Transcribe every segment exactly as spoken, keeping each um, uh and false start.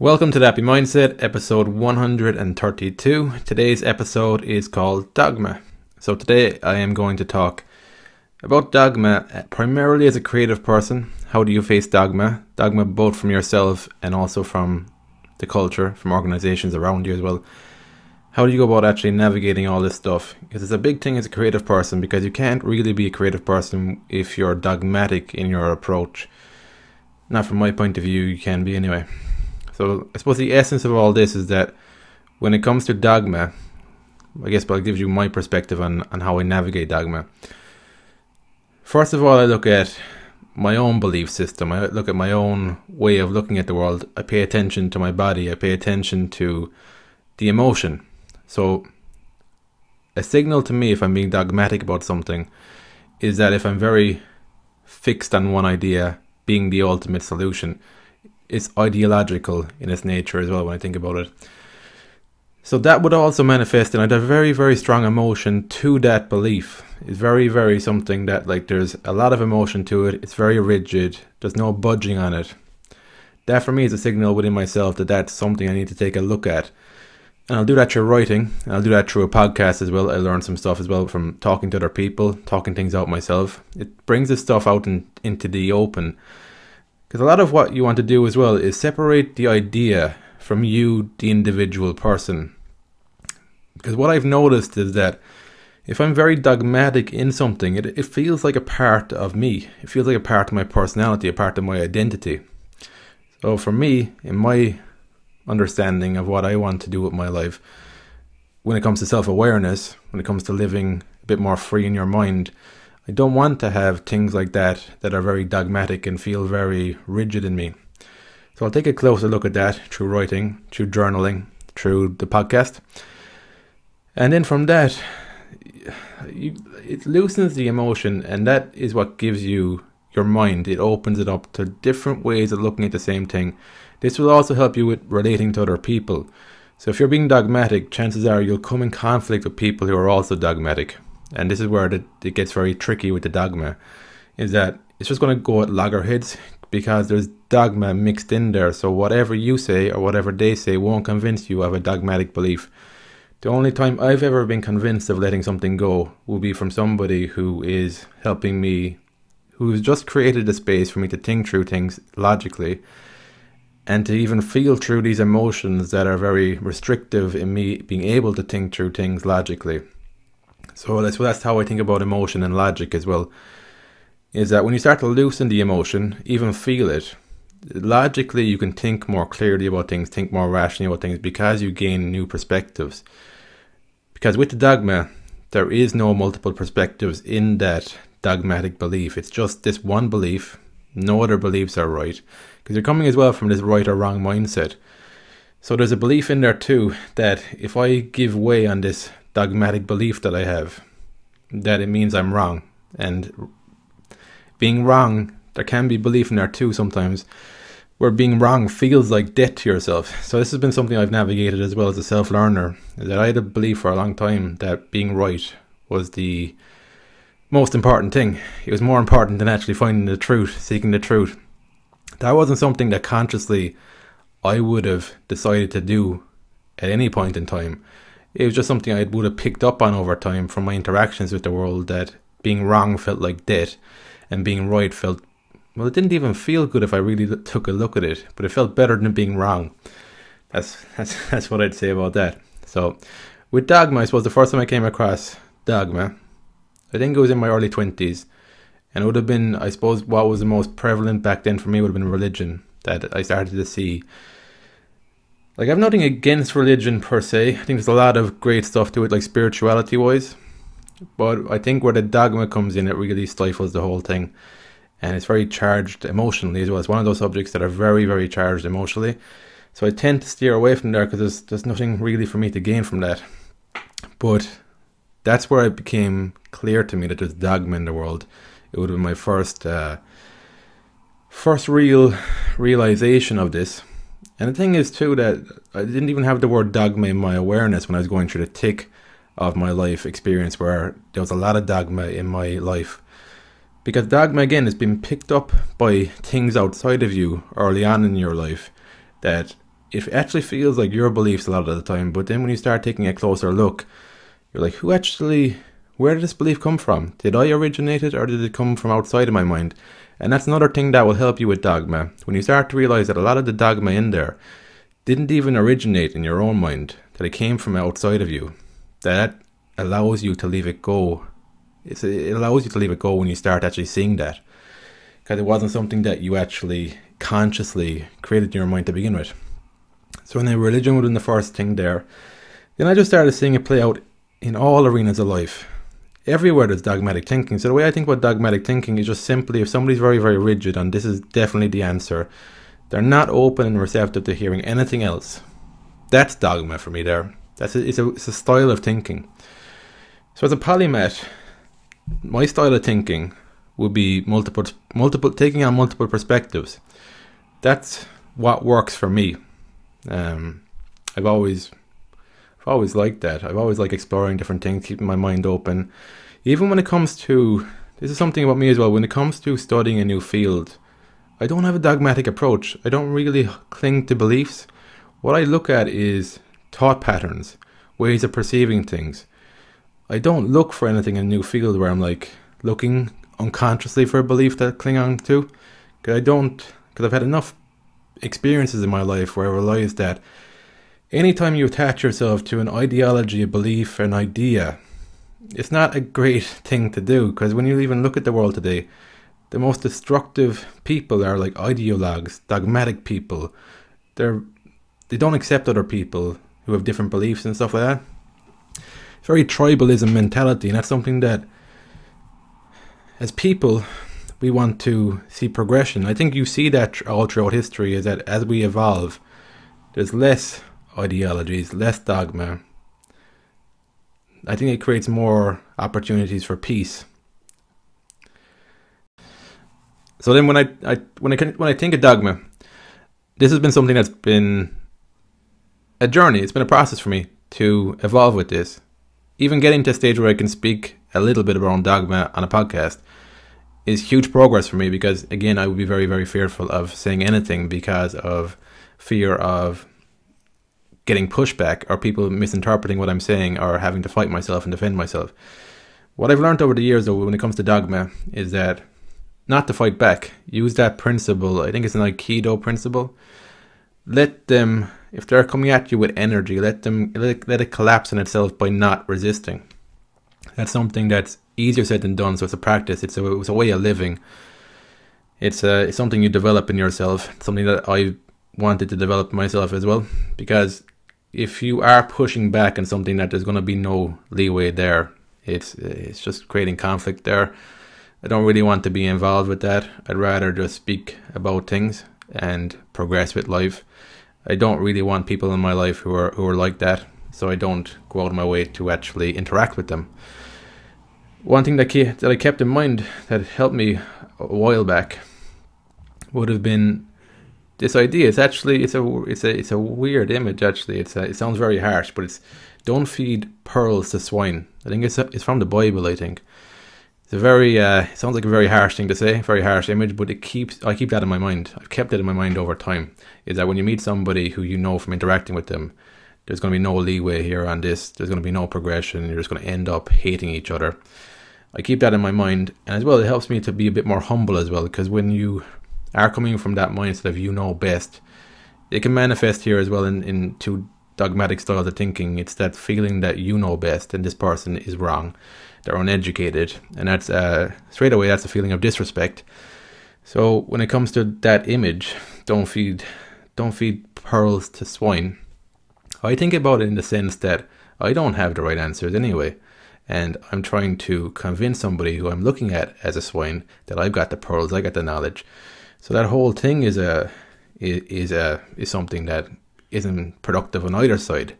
Welcome to the Happy Mindset, episode one hundred thirty-two. Today's episode is called Dogma. So today I am going to talk about dogma primarily as a creative person. How do you face dogma? Dogma both from yourself and also from the culture, from organizations around you as well. How do you go about actually navigating all this stuff? Because it's a big thing as a creative person, because you can't really be a creative person if you're dogmatic in your approach. Not from my point of view, you can be anyway. So I suppose the essence of all this is that when it comes to dogma, I guess I'll give you my perspective on, on how I navigate dogma. First of all, I look at my own belief system. I look at my own way of looking at the world. I pay attention to my body. I pay attention to the emotion. So a signal to me if I'm being dogmatic about something is that if I'm very fixed on one idea being the ultimate solution, it's ideological in its nature as well when I think about it. So that would also manifest in a very, very strong emotion to that belief. It's very, very something that, like, there's a lot of emotion to it. It's very rigid. There's no budging on it. That for me is a signal within myself that that's something I need to take a look at. And I'll do that through writing. And I'll do that through a podcast as well. I learned some stuff as well from talking to other people, talking things out myself. It brings this stuff out in, into the open. Because a lot of what you want to do as well is separate the idea from you, the individual person. Because what I've noticed is that if I'm very dogmatic in something, it, it feels like a part of me. It feels like a part of my personality, a part of my identity. So for me, in my understanding of what I want to do with my life, when it comes to self-awareness, when it comes to living a bit more free in your mind, I don't want to have things like that that are very dogmatic and feel very rigid in me. So I'll take a closer look at that through writing, through journaling, through the podcast. And then from that, you, it loosens the emotion, and that is what gives you your mind. It opens it up to different ways of looking at the same thing. This will also help you with relating to other people. So if you're being dogmatic, chances are you'll come in conflict with people who are also dogmatic. And this is where the, it gets very tricky with the dogma, is that it's just going to go at loggerheads because there's dogma mixed in there. So whatever you say or whatever they say won't convince you of a dogmatic belief. The only time I've ever been convinced of letting something go will be from somebody who is helping me, who's just created a space for me to think through things logically and to even feel through these emotions that are very restrictive in me being able to think through things logically. So that's, that's how I think about emotion and logic as well, is that when you start to loosen the emotion, even feel it, logically you can think more clearly about things, think more rationally about things, because you gain new perspectives. Because with the dogma, there is no multiple perspectives in that dogmatic belief. It's just this one belief. No other beliefs are right, because you're coming as well from this right or wrong mindset. So there's a belief in there too that if I give way on this dogmatic belief that I have, that it means I'm wrong. And being wrong, there can be belief in there too sometimes, where being wrong feels like death to yourself. So this has been something I've navigated as well as a self-learner, that I had a belief for a long time that being right was the most important thing. It was more important than actually finding the truth, seeking the truth. That wasn't something that consciously I would have decided to do at any point in time. It was just something I would have picked up on over time from my interactions with the world, that being wrong felt like death and being right felt, well, it didn't even feel good if I really took a look at it, but it felt better than being wrong. That's, that's, that's what I'd say about that. So with dogma, I suppose the first time I came across dogma, I think it was in my early twenties, and it would have been, I suppose, what was the most prevalent back then for me would have been religion, that I started to see. Like, I have nothing against religion per se. I think there's a lot of great stuff to it, like spirituality wise. But I think where the dogma comes in, it really stifles the whole thing. And it's very charged emotionally as well. It's one of those subjects that are very, very charged emotionally. So I tend to steer away from there because there's, there's nothing really for me to gain from that. But that's where it became clear to me that there's dogma in the world. It would have been my first, uh, first real realization of this. And the thing is, too, that I didn't even have the word dogma in my awareness when I was going through the thick of my life experience, where there was a lot of dogma in my life. Because dogma, again, has been picked up by things outside of you early on in your life that it actually feels like your beliefs a lot of the time, but then when you start taking a closer look, you're like, who actually, where did this belief come from? Did I originate it, or did it come from outside of my mind? And that's another thing that will help you with dogma. When you start to realize that a lot of the dogma in there didn't even originate in your own mind, that it came from outside of you, that allows you to leave it go. It's, it allows you to leave it go when you start actually seeing that, because it wasn't something that you actually consciously created in your mind to begin with. So in religion within the first thing there, then I just started seeing it play out in all arenas of life. Everywhere there's dogmatic thinking. So the way I think about dogmatic thinking is just simply, if somebody's very, very rigid and this is definitely the answer, they're not open and receptive to hearing anything else. That's dogma for me there. That's a, it's, a, it's a style of thinking. So as a polymath, my style of thinking would be multiple, multiple, taking on multiple perspectives. That's what works for me. Um, I've always, I've always liked that. I've always liked exploring different things, keeping my mind open. Even when it comes to, this is something about me as well, when it comes to studying a new field, I don't have a dogmatic approach. I don't really cling to beliefs. What I look at is thought patterns, ways of perceiving things. I don't look for anything in a new field where I'm like looking unconsciously for a belief that I cling on to, because I don't, because I've had enough experiences in my life where I realized that anytime you attach yourself to an ideology, a belief, an idea, it's not a great thing to do, because when you even look at the world today, the most destructive people are like ideologues, dogmatic people. They're, they don't accept other people who have different beliefs and stuff like that. It's very tribalism mentality, and that's something that as people we want to see progression. I think you see that all throughout history, is that as we evolve, there's less ideologies, less dogma. I think it creates more opportunities for peace. So then when I, I when I when I think of dogma, this has been something that's been a journey. It's been a process for me to evolve with this. Even getting to a stage where I can speak a little bit around dogma on a podcast is huge progress for me, because again, I would be very, very fearful of saying anything because of fear of getting pushback or people misinterpreting what I'm saying or having to fight myself and defend myself. What I've learned over the years though, when it comes to dogma, is that not to fight back. Use that principle. I think it's an Aikido principle. Let them, if they're coming at you with energy, let them, let it, let it collapse on itself by not resisting. That's something that's easier said than done, so it's a practice, it's a, it's a way of living. It's, a, it's something you develop in yourself, it's something that I wanted to develop myself as well, because if you are pushing back on something that there's going to be no leeway there, it's, it's just creating conflict there. I don't really want to be involved with that. I'd rather just speak about things and progress with life. I don't really want people in my life who are, who are like that, so I don't go out of my way to actually interact with them. One thing that, ke that I kept in mind that helped me a while back would have been this idea. It's actually it's a it's a it's a weird image actually. It's a, it sounds very harsh, but it's don't feed pearls to swine. I think it's a, it's from the Bible. I think it's a very uh, it sounds like a very harsh thing to say, very harsh image, but it keeps I keep that in my mind. I've kept it in my mind over time. Is that when you meet somebody who you know from interacting with them, there's going to be no leeway here on this. There's going to be no progression. You're just going to end up hating each other. I keep that in my mind, and as well it helps me to be a bit more humble as well, because when you are coming from that mindset of you know best, it can manifest here as well in, in two dogmatic styles of thinking. It's that feeling that you know best and this person is wrong, they're uneducated, and that's uh, straight away that's a feeling of disrespect. So when it comes to that image, don't feed, don't feed pearls to swine, I think about it in the sense that I don't have the right answers anyway. And I'm trying to convince somebody who I'm looking at as a swine that I've got the pearls, I got the knowledge. So that whole thing is a is a is something that isn't productive on either side,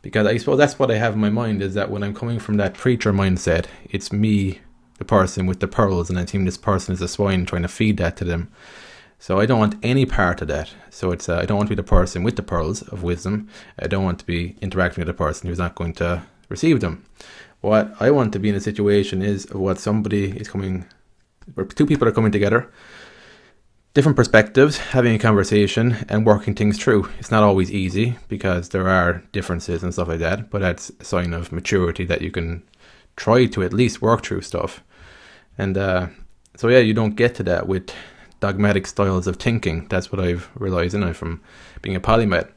because I suppose that's what I have in my mind, is that when I'm coming from that preacher mindset, it's me, the person with the pearls, and I think this person is a swine trying to feed that to them. So I don't want any part of that. So it's a, I don't want to be the person with the pearls of wisdom. I don't want to be interacting with a person who's not going to receive them. What I want to be in a situation is what somebody is coming, or two people are coming together different perspectives, having a conversation and working things through. It's not always easy because there are differences and stuff like that, but that's a sign of maturity that you can try to at least work through stuff. And uh, so yeah, you don't get to that with dogmatic styles of thinking. That's what I've realized now from being a polymath.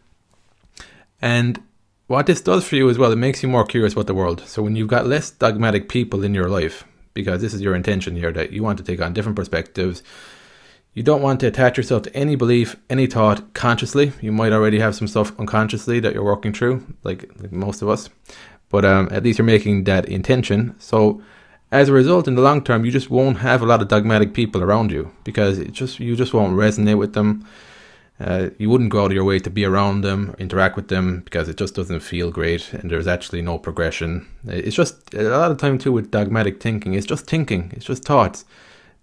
And what this does for you as well, it makes you more curious about the world. So when you've got less dogmatic people in your life, because this is your intention here, that you want to take on different perspectives, you don't want to attach yourself to any belief, any thought consciously. You might already have some stuff unconsciously that you're working through, like, like most of us. But um, at least you're making that intention. So as a result, in the long term, you just won't have a lot of dogmatic people around you, because it just you just won't resonate with them. Uh, you wouldn't go out of your way to be around them, interact with them, because it just doesn't feel great, and there's actually no progression. It's just, a lot of time too with dogmatic thinking, it's just thinking, it's just thoughts.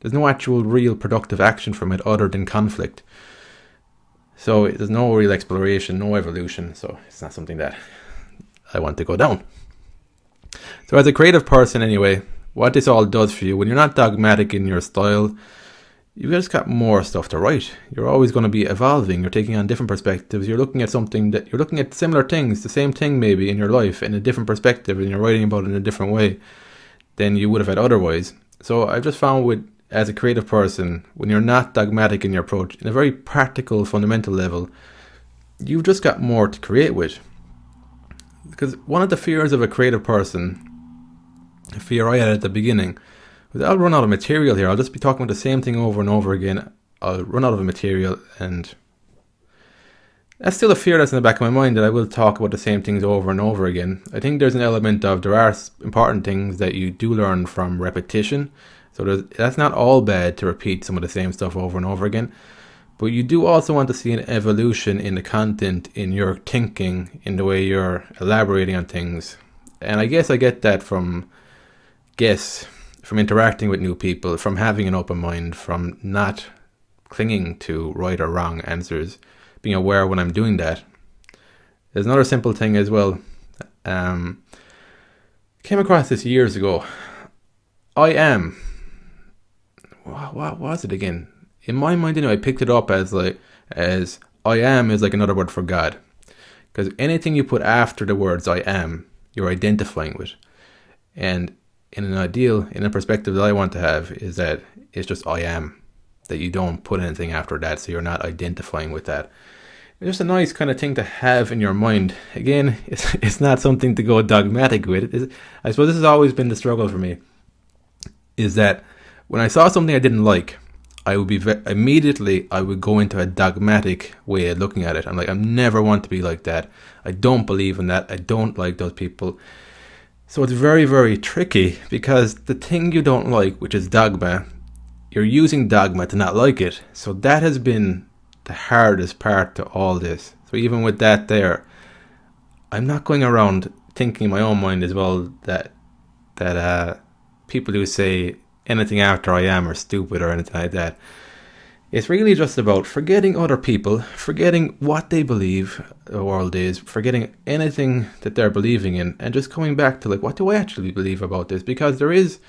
There's no actual real productive action from it other than conflict. So there's no real exploration, no evolution, so it's not something that I want to go down. So as a creative person anyway, what this all does for you, when you're not dogmatic in your style, you've just got more stuff to write. You're always going to be evolving, you're taking on different perspectives, you're looking at something that, you're looking at similar things, the same thing maybe in your life, in a different perspective, and you're writing about it in a different way than you would have had otherwise. So I've just found with, as a creative person, when you're not dogmatic in your approach, in a very practical, fundamental level, you've just got more to create with. Because one of the fears of a creative person, a fear I had at the beginning, was I'll run out of material here. I'll just be talking about the same thing over and over again. I'll run out of material, and that's still a fear that's in the back of my mind, that I will talk about the same things over and over again. I think there's an element of, there are important things that you do learn from repetition. So that's not all bad to repeat some of the same stuff over and over again. But you do also want to see an evolution in the content, in your thinking, in the way you're elaborating on things. And I guess I get that from guests, from interacting with new people, from having an open mind, from not clinging to right or wrong answers, being aware when I'm doing that. There's another simple thing as well. Um, came across this years ago. I am. What was it again? In my mind, anyway, I picked it up as like, as I am is like another word for God. Because anything you put after the words I am, you're identifying with. And in an ideal, in a perspective that I want to have, is that it's just I am. That you don't put anything after that, so you're not identifying with that. It's just a nice kind of thing to have in your mind. Again, it's, it's not something to go dogmatic with. It's, I suppose this has always been the struggle for me, is that when I saw something I didn't like, I would be ve immediately I would go into a dogmatic way of looking at it. I'm like, I never want to be like that. I don't believe in that. I don't like those people. So it's very, very tricky, because the thing you don't like, which is dogma, you're using dogma to not like it. So that has been the hardest part to all this. So even with that there, I'm not going around thinking in my own mind as well that that uh, people who say anything after I am or stupid or anything like that. It's really just about forgetting other people, forgetting what they believe the world is, forgetting anything that they're believing in, and just coming back to like, what do I actually believe about this? Because there is,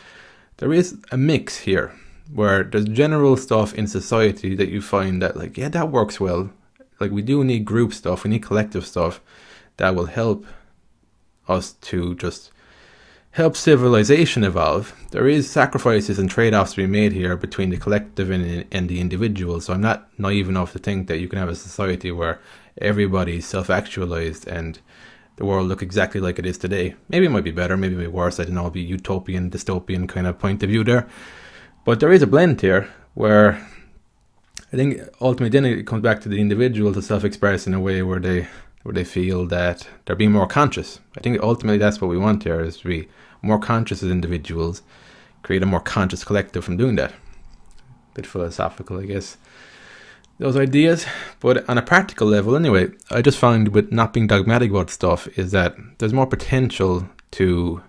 there is a mix here where there's general stuff in society that you find that like, yeah, that works well. Like, we do need group stuff, we need collective stuff that will help us to just help civilization evolve. There is sacrifices and trade-offs to be made here between the collective and, and the individual. So I'm not naive enough to think that you can have a society where everybody's self-actualized and the world look exactly like it is today. Maybe it might be better, maybe it might be worse. I don't know, it'll be utopian, dystopian kind of point of view there. But there is a blend here where I think ultimately then it comes back to the individual to self-express in a way where they where they feel that they're being more conscious. I think ultimately that's what we want here, is to be more conscious as individuals, create a more conscious collective from doing that. A bit philosophical, I guess, those ideas. But on a practical level anyway, I just find with not being dogmatic about stuff is that there's more potential to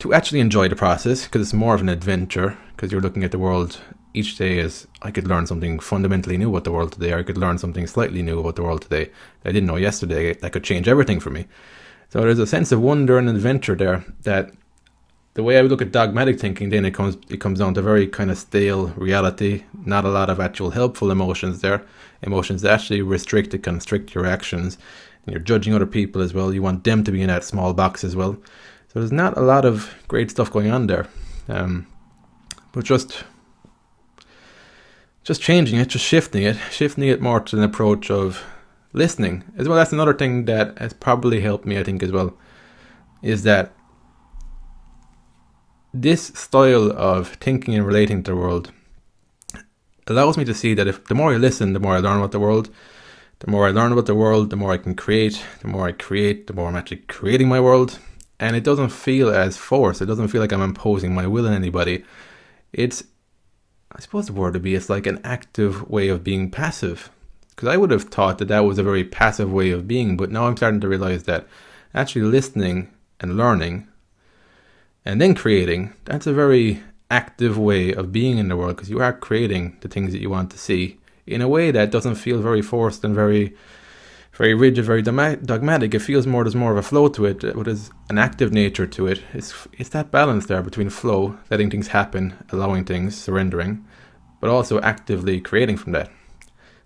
to actually enjoy the process, because it's more of an adventure, because you're looking at the world each day as, I could learn something fundamentally new about the world today, or I could learn something slightly new about the world today that I didn't know yesterday, that could change everything for me. So there's a sense of wonder and adventure there that the way I would look at dogmatic thinking, then it comes it comes down to very kind of stale reality, not a lot of actual helpful emotions there, emotions that actually restrict and constrict your actions. And you're judging other people as well. You want them to be in that small box as well. So there's not a lot of great stuff going on there. Um, but just, just changing it, just shifting it, shifting it more to an approach of listening as well. That's another thing that has probably helped me, I think, as well, is that this style of thinking and relating to the world allows me to see that if the more I listen, the more I learn about the world, the more I learn about the world, the more I can create, the more I create, the more I'm actually creating my world. And it doesn't feel as forced. It doesn't feel like I'm imposing my will on anybody. It's, I suppose the word would be, it's like an active way of being passive. Because I would have thought that that was a very passive way of being, but now I'm starting to realize that actually listening and learning and then creating, that's a very active way of being in the world, because you are creating the things that you want to see in a way that doesn't feel very forced and very very rigid, very dogmatic. It feels more, there's more of a flow to it, but there's an active nature to it. It's, it's that balance there between flow, letting things happen, allowing things, surrendering, but also actively creating from that.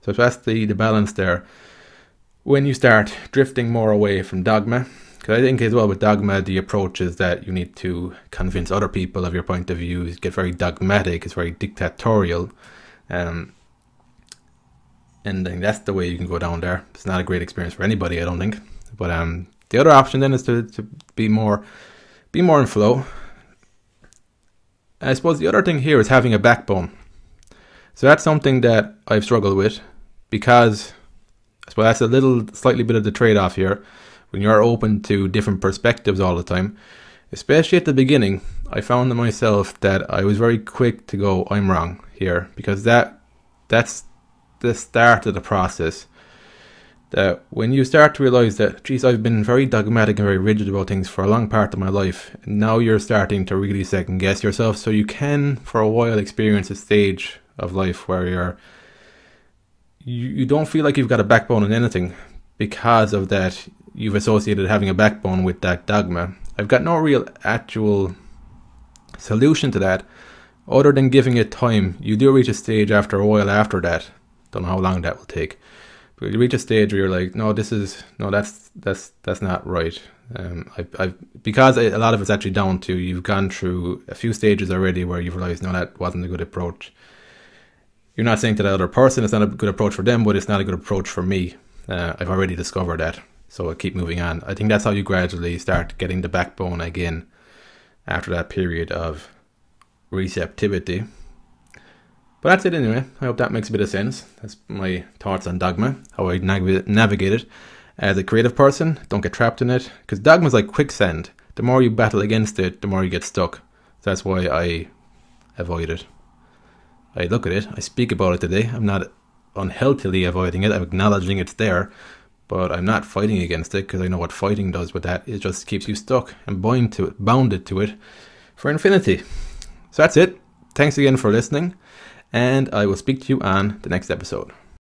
So that's the, the balance there. When you start drifting more away from dogma, because I think as well with dogma, the approach is that you need to convince other people of your point of view. You get very dogmatic, it's very dictatorial. Um, and I think that's the way you can go down there. It's not a great experience for anybody, I don't think. But um, the other option then is to, to be more be more in flow. And I suppose the other thing here is having a backbone. So that's something that I've struggled with, because well, that's a little, slightly bit of the trade-off here. When you are open to different perspectives all the time, especially at the beginning, I found myself that I was very quick to go, I'm wrong here, because that that's the start of the process. That when you start to realize that, geez, I've been very dogmatic and very rigid about things for a long part of my life, and now you're starting to really second guess yourself, so you can for a while experience a stage of life where you're you, you don't feel like you've got a backbone in anything, because of that you've associated having a backbone with that dogma. I've got no real actual solution to that other than giving it time. You do reach a stage after a while after that, don't know how long that will take, but you reach a stage where you're like, no, this is, no, that's, that's, that's not right. Um, I've, I've, because I, a lot of it's actually down to, you've gone through a few stages already where you've realized, no, that wasn't a good approach. You're not saying to that other person, it's not a good approach for them, but it's not a good approach for me. Uh, I've already discovered that. So I keep moving on. I think that's how you gradually start getting the backbone again after that period of receptivity. But that's it anyway. I hope that makes a bit of sense. That's my thoughts on dogma, how I nav navigate it. As a creative person, don't get trapped in it, because dogma is like quicksand. The more you battle against it, the more you get stuck. So that's why I avoid it. I look at it, I speak about it today. I'm not unhealthily avoiding it. I'm acknowledging it's there. But I'm not fighting against it, because I know what fighting does with that. It just keeps you stuck and bound to it, bounded to it for infinity. So that's it. Thanks again for listening, and I will speak to you on the next episode.